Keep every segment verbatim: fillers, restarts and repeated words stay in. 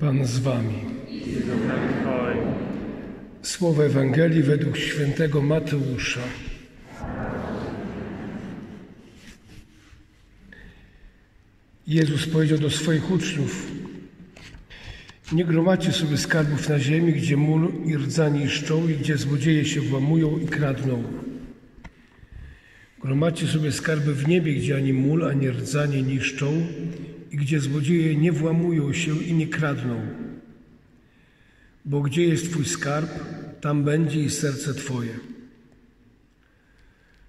Pan z wami. Słowo Ewangelii według świętego Mateusza. Jezus powiedział do swoich uczniów: nie gromadźcie sobie skarbów na ziemi, gdzie mól i rdza niszczą i gdzie złodzieje się włamują i kradną. Gromadźcie sobie skarby w niebie, gdzie ani mól, ani rdza nie niszczą i gdzie złodzieje nie włamują się i nie kradną. Bo gdzie jest twój skarb, tam będzie i serce twoje.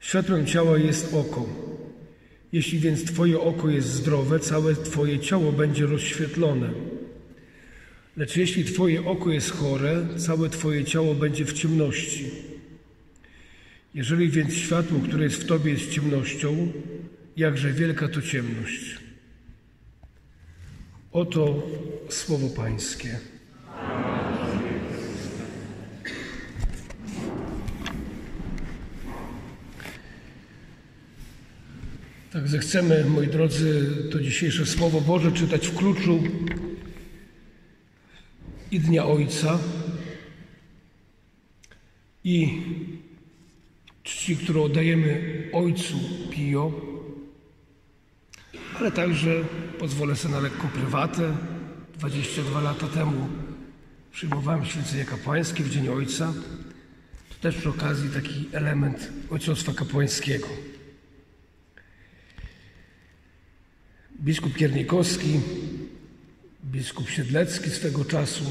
Światłem ciała jest oko. Jeśli więc twoje oko jest zdrowe, całe twoje ciało będzie rozświetlone. Lecz jeśli twoje oko jest chore, całe twoje ciało będzie w ciemności. Jeżeli więc światło, które jest w tobie, jest ciemnością, jakże wielka to ciemność. Oto słowo Pańskie. Tak zechcemy, moi drodzy, to dzisiejsze Słowo Boże czytać w kluczu i Dnia Ojca, i czci, którą oddajemy Ojcu Pio, ale także pozwolę sobie na lekką prywatę. dwadzieścia dwa lata temu przyjmowałem święcenie kapłańskie w Dzień Ojca. To też przy okazji taki element ojcostwa kapłańskiego. Biskup Kiernikowski, biskup Siedlecki swego czasu.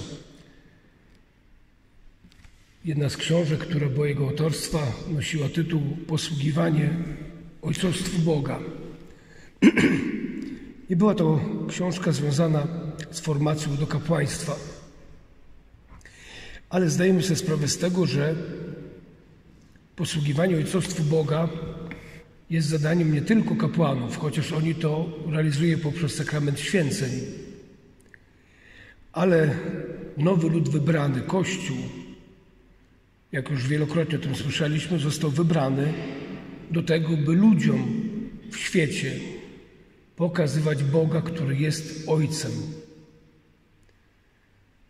Jedna z książek, która była jego autorstwa, nosiła tytuł Posługiwanie Ojcostwu Boga. I była to książka związana z formacją do kapłaństwa. Ale zdajemy sobie sprawę z tego, że posługiwanie Ojcostwu Boga jest zadaniem nie tylko kapłanów, chociaż oni to realizują poprzez sakrament święceń. Ale nowy lud wybrany, Kościół, jak już wielokrotnie o tym słyszeliśmy, został wybrany do tego, by ludziom w świecie pokazywać Boga, który jest Ojcem.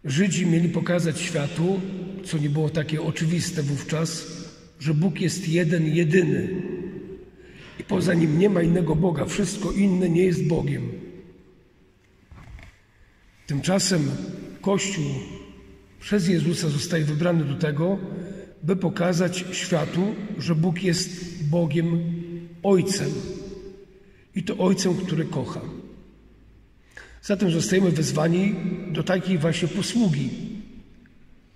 Żydzi mieli pokazać światu, co nie było takie oczywiste wówczas, że Bóg jest jeden, jedyny. I poza Nim nie ma innego Boga. Wszystko inne nie jest Bogiem. Tymczasem Kościół przez Jezusa zostaje wybrany do tego, by pokazać światu, że Bóg jest Bogiem Ojcem. I to Ojcem, który kocha. Zatem zostajemy wezwani do takiej właśnie posługi,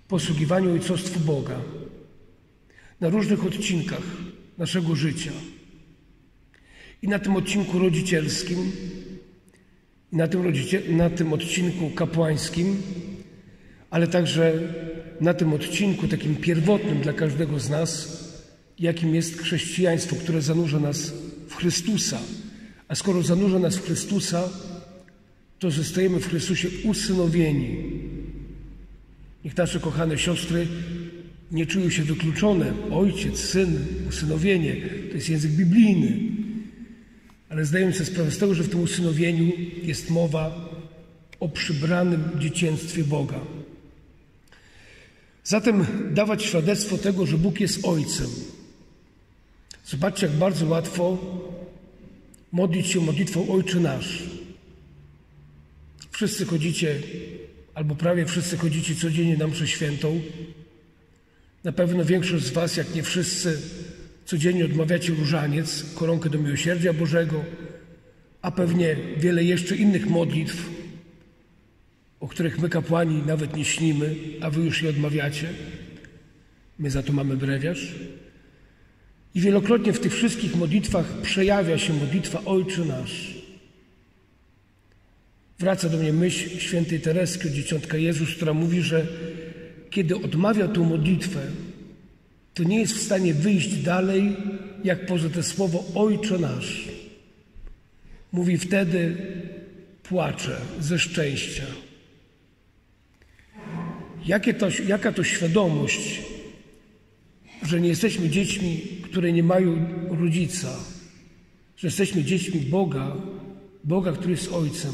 posługiwania Ojcostwu Boga na różnych odcinkach naszego życia. I na tym odcinku rodzicielskim, i na tym, rodzicie- na tym odcinku kapłańskim, ale także na tym odcinku takim pierwotnym dla każdego z nas, jakim jest chrześcijaństwo, które zanurza nas w Chrystusa. A skoro zanurza nas w Chrystusa, to zostajemy w Chrystusie usynowieni. Niech nasze kochane siostry nie czują się wykluczone. Ojciec, syn, usynowienie. To jest język biblijny. Ale zdajemy sobie sprawę z tego, że w tym usynowieniu jest mowa o przybranym dzieciństwie Boga. Zatem dawać świadectwo tego, że Bóg jest Ojcem. Zobaczcie, jak bardzo łatwo modlić się modlitwą Ojcze Nasz. Wszyscy chodzicie, albo prawie wszyscy chodzicie codziennie na mszę świętą. Na pewno większość z was, jak nie wszyscy, codziennie odmawiacie różaniec, koronkę do miłosierdzia Bożego, a pewnie wiele jeszcze innych modlitw, o których my kapłani nawet nie śnimy, a wy już je odmawiacie. My za to mamy brewiarz. I wielokrotnie w tych wszystkich modlitwach przejawia się modlitwa Ojcze Nasz. Wraca do mnie myśl świętej Tereski, Dzieciątka Jezus, która mówi, że kiedy odmawia tą modlitwę, to nie jest w stanie wyjść dalej, jak poza to słowo Ojcze Nasz. Mówi wtedy, płacze ze szczęścia. Jakie to, jaka to świadomość, że nie jesteśmy dziećmi, które nie mają rodzica, że jesteśmy dziećmi Boga, Boga, który jest Ojcem.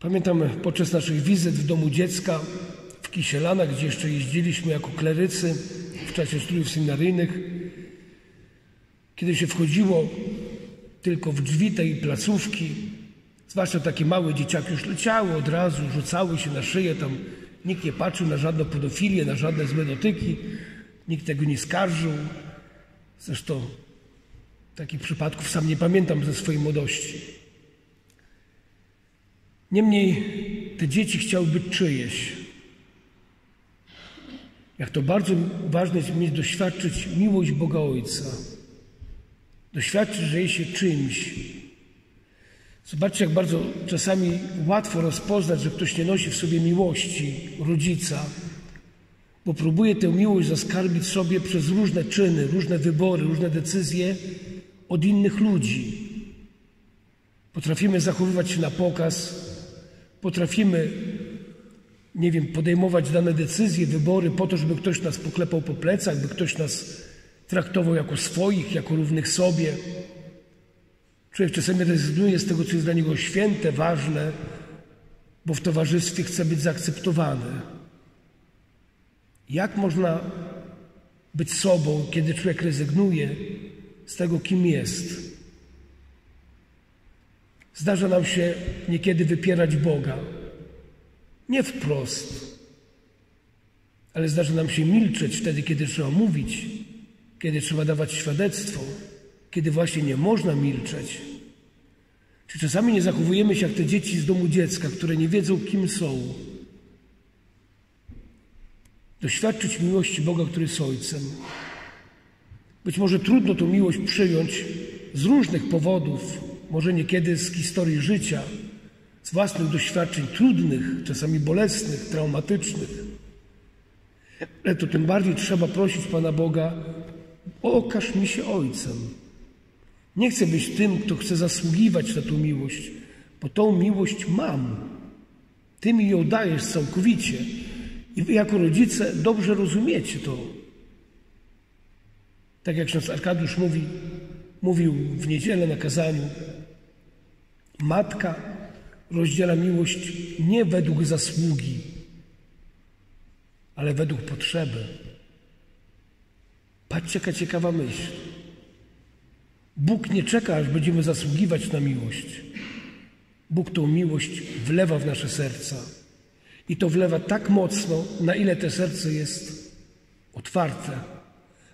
Pamiętam podczas naszych wizyt w domu dziecka w Kisielanach, gdzie jeszcze jeździliśmy jako klerycy w czasie studiów seminaryjnych, kiedy się wchodziło tylko w drzwi tej placówki, zwłaszcza takie małe dzieciaki już leciały od razu, rzucały się na szyję, tam nikt nie patrzył na żadną pedofilię, na żadne złe dotyki, nikt tego nie skarżył. Zresztą takich przypadków sam nie pamiętam ze swojej młodości. Niemniej te dzieci chciały być czyjeś. Jak to bardzo ważne jest mieć, doświadczyć miłość Boga Ojca. Doświadczyć, że jest się czymś. Zobaczcie, jak bardzo czasami łatwo rozpoznać, że ktoś nie nosi w sobie miłości rodzica, bo próbuje tę miłość zaskarbić sobie przez różne czyny, różne wybory, różne decyzje od innych ludzi. Potrafimy zachowywać się na pokaz, potrafimy, nie wiem, podejmować dane decyzje, wybory po to, żeby ktoś nas poklepał po plecach, by ktoś nas traktował jako swoich, jako równych sobie. Człowiek czasami rezygnuje z tego, co jest dla niego święte, ważne, bo w towarzystwie chce być zaakceptowany. Jak można być sobą, kiedy człowiek rezygnuje z tego, kim jest? Zdarza nam się niekiedy wypierać Boga. Nie wprost, ale zdarza nam się milczeć wtedy, kiedy trzeba mówić, kiedy trzeba dawać świadectwo, kiedy właśnie nie można milczeć. Czy czasami nie zachowujemy się jak te dzieci z domu dziecka, które nie wiedzą, kim są? Doświadczyć miłości Boga, który jest Ojcem. Być może trudno tą miłość przyjąć z różnych powodów, może niekiedy z historii życia, z własnych doświadczeń trudnych, czasami bolesnych, traumatycznych. Ale to tym bardziej trzeba prosić Pana Boga, okaż mi się Ojcem. Nie chcę być tym, kto chce zasługiwać na tą miłość, bo tą miłość mam. Ty mi ją dajesz całkowicie. I wy jako rodzice dobrze rozumiecie to. Tak jak ksiądz Arkadiusz mówi, mówił w niedzielę na kazaniu, matka rozdziela miłość nie według zasługi, ale według potrzeby. Patrzcie, jaka ciekawa myśl. Bóg nie czeka, aż będziemy zasługiwać na miłość. Bóg tą miłość wlewa w nasze serca. I to wlewa tak mocno, na ile to serce jest otwarte,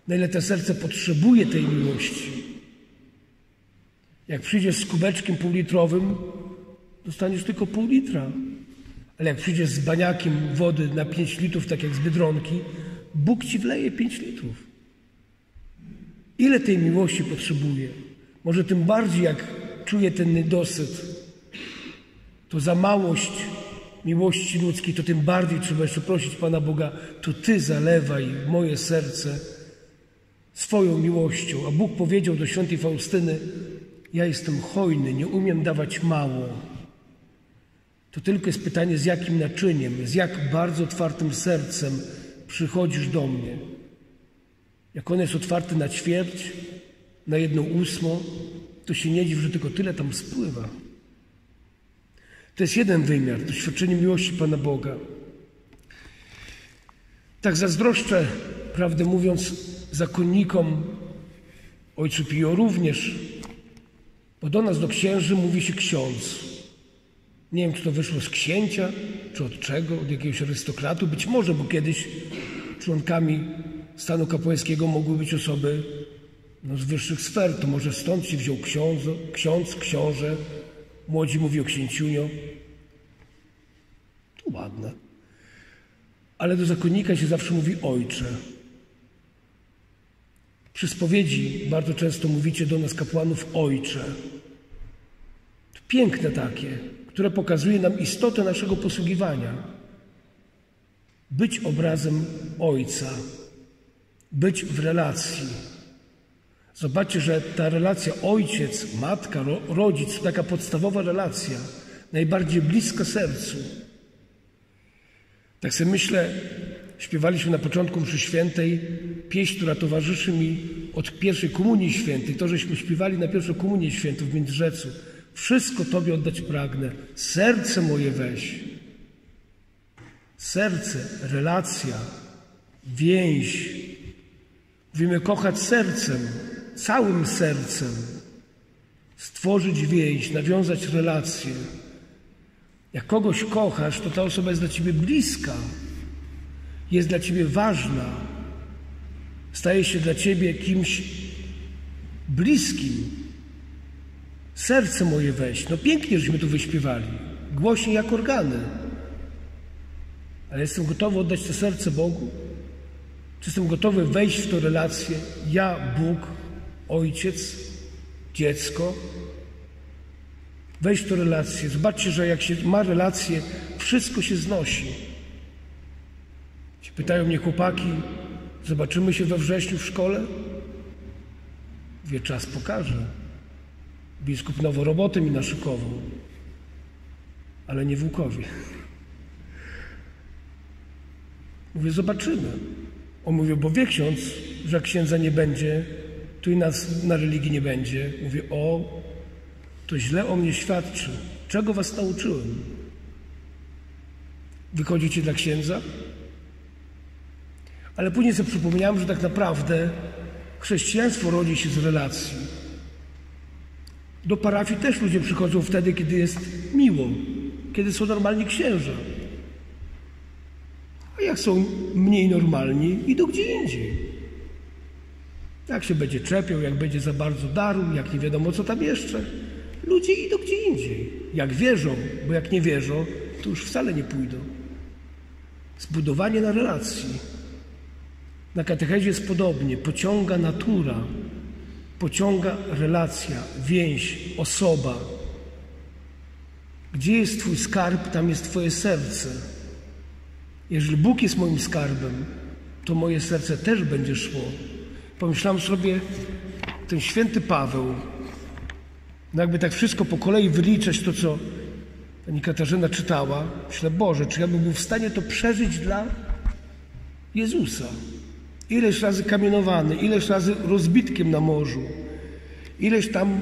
na ile to serce potrzebuje tej miłości. Jak przyjdziesz z kubeczkiem półlitrowym, dostaniesz tylko pół litra. Ale jak przyjdziesz z baniakiem wody na pięć litrów, tak jak z Biedronki, Bóg ci wleje pięć litrów. Ile tej miłości potrzebuje? Może tym bardziej, jak czuje ten niedosyt, to za małość miłości ludzkiej, to tym bardziej trzeba jeszcze prosić Pana Boga, to Ty zalewaj moje serce swoją miłością. A Bóg powiedział do świętej Faustyny, ja jestem hojny, nie umiem dawać mało. To tylko jest pytanie, z jakim naczyniem, z jak bardzo otwartym sercem przychodzisz do mnie. Jak on jest otwarty na ćwierć, na jedną ósmą, to się nie dziw, że tylko tyle tam spływa. To jest jeden wymiar, to świadczenie miłości Pana Boga. Tak zazdroszczę, prawdę mówiąc, zakonnikom, ojcu Pio również, bo do nas, do księży, mówi się ksiądz. Nie wiem, czy to wyszło z księcia, czy od czego, od jakiegoś arystokratu. Być może, bo kiedyś członkami stanu kapłańskiego mogły być osoby no, z wyższych sfer. To może stąd się wziął ksiądz, ksiądz książę. Młodzi mówi o księciunio. To ładne. Ale do zakonnika się zawsze mówi ojcze. Przy spowiedzi bardzo często mówicie do nas, kapłanów, ojcze. To piękne takie, które pokazuje nam istotę naszego posługiwania. Być obrazem Ojca. Być w relacji. Zobaczcie, że ta relacja ojciec, matka, ro, rodzic, to taka podstawowa relacja, najbardziej bliska sercu. Tak sobie myślę, śpiewaliśmy na początku mszy świętej pieśń, która towarzyszy mi od pierwszej komunii świętej. To, żeśmy śpiewali na pierwszą komunię świętą w Międzyrzecu, Wszystko Tobie oddać pragnę. Serce moje weź. Serce, relacja, więź. Mówimy kochać sercem, całym sercem. Stworzyć więź, nawiązać relacje. Jak kogoś kochasz, to ta osoba jest dla Ciebie bliska. Jest dla Ciebie ważna. Staje się dla Ciebie kimś bliskim. Serce moje weź. No pięknie, żeśmy tu wyśpiewali. Głośniej jak organy. Ale jestem gotowy oddać to serce Bogu? Czy jestem gotowy wejść w tę relację? Ja, Bóg, Ojciec, dziecko. Wejść w tę relację. Zobaczcie, że jak się ma relację, wszystko się znosi. Pytają mnie chłopaki, zobaczymy się we wrześniu w szkole? Wie, czas pokaże. Biskup nowo roboty mi naszykował, ale nie w Łukowie. Mówię, zobaczymy. On mówił, bo wie ksiądz, że księdza nie będzie, tu i nas na religii nie będzie. Mówię, o, to źle o mnie świadczy. Czego was nauczyłem? Wychodzicie dla księdza? Ale później sobie przypomniałem, że tak naprawdę chrześcijaństwo rodzi się z relacji. Do parafii też ludzie przychodzą wtedy, kiedy jest miło, kiedy są normalni księża. A jak są mniej normalni, idą gdzie indziej. Jak się będzie czepiał, jak będzie za bardzo darł, jak nie wiadomo co tam jeszcze. Ludzie idą gdzie indziej. Jak wierzą, bo jak nie wierzą, to już wcale nie pójdą. Zbudowanie na relacji. Na katechezie jest podobnie. Pociąga natura, pociąga relacja, więź, osoba. Gdzie jest Twój skarb, tam jest Twoje serce. Jeżeli Bóg jest moim skarbem, to moje serce też będzie szło. Pomyślałem sobie, ten święty Paweł, no jakby tak wszystko po kolei wyliczać to, co pani Katarzyna czytała, myślę, Boże, czy ja bym był w stanie to przeżyć dla Jezusa? Ileś razy kamienowany, ileś razy rozbitkiem na morzu, ileś tam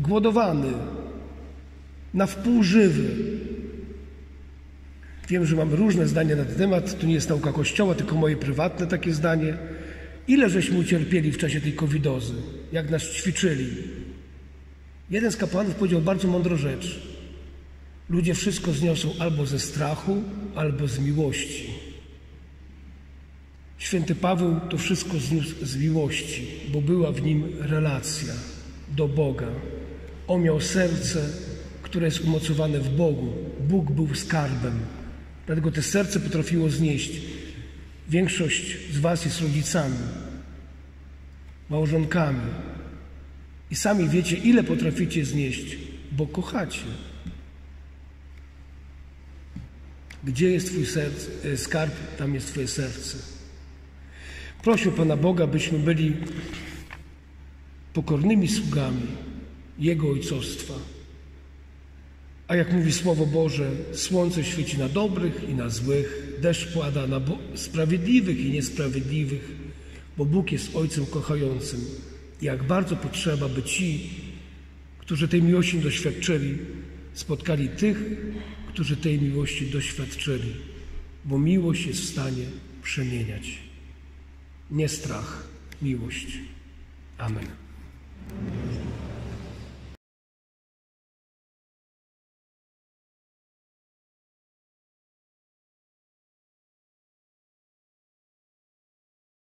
głodowany, na wpół żywy. Wiem, że mamy różne zdania na ten temat, to nie jest nauka Kościoła, tylko moje prywatne takie zdanie. Ile żeśmy ucierpieli w czasie tej covidozy, jak nas ćwiczyli. Jeden z kapłanów powiedział bardzo mądrą rzecz. Ludzie wszystko zniosą albo ze strachu, albo z miłości. Święty Paweł to wszystko zniósł z miłości, bo była w nim relacja do Boga. On miał serce, które jest umocowane w Bogu. Bóg był skarbem, dlatego to serce potrafiło znieść. Większość z was jest rodzicami, małżonkami i sami wiecie, ile potraficie znieść, bo kochacie. Gdzie jest twój serc, skarb, tam jest twoje serce. Proszę Pana Boga, byśmy byli pokornymi sługami Jego ojcostwa. A jak mówi Słowo Boże, słońce świeci na dobrych i na złych, deszcz pada na sprawiedliwych i niesprawiedliwych, bo Bóg jest Ojcem kochającym. I jak bardzo potrzeba, by ci, którzy tej miłości doświadczyli, spotkali tych, którzy tej miłości doświadczyli, bo miłość jest w stanie przemieniać. Nie strach, miłość. Amen.